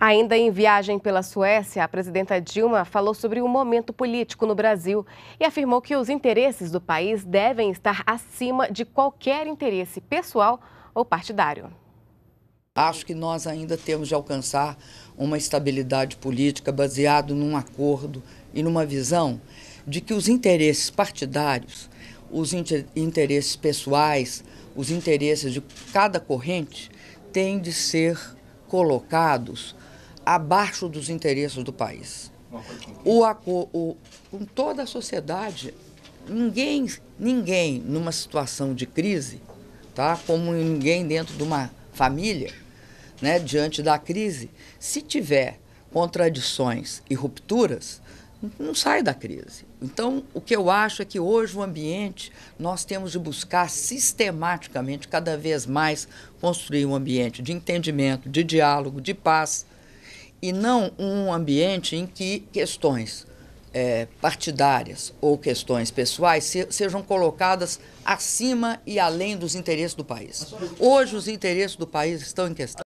Ainda em viagem pela Suécia, a presidenta Dilma falou sobre o momento político no Brasil e afirmou que os interesses do país devem estar acima de qualquer interesse pessoal ou partidário. Acho que nós ainda temos de alcançar uma estabilidade política baseada num acordo e numa visão de que os interesses partidários, os interesses pessoais, os interesses de cada corrente têm de ser colocados abaixo dos interesses do país. Com toda a sociedade, ninguém numa situação de crise, como ninguém dentro de uma família, diante da crise, se tiver contradições e rupturas, não sai da crise. Então, o que eu acho é que hoje o ambiente, nós temos de buscar sistematicamente, cada vez mais, construir um ambiente de entendimento, de diálogo, de paz, e não um ambiente em que questões partidárias ou questões pessoais sejam colocadas acima e além dos interesses do país. Hoje os interesses do país estão em questão.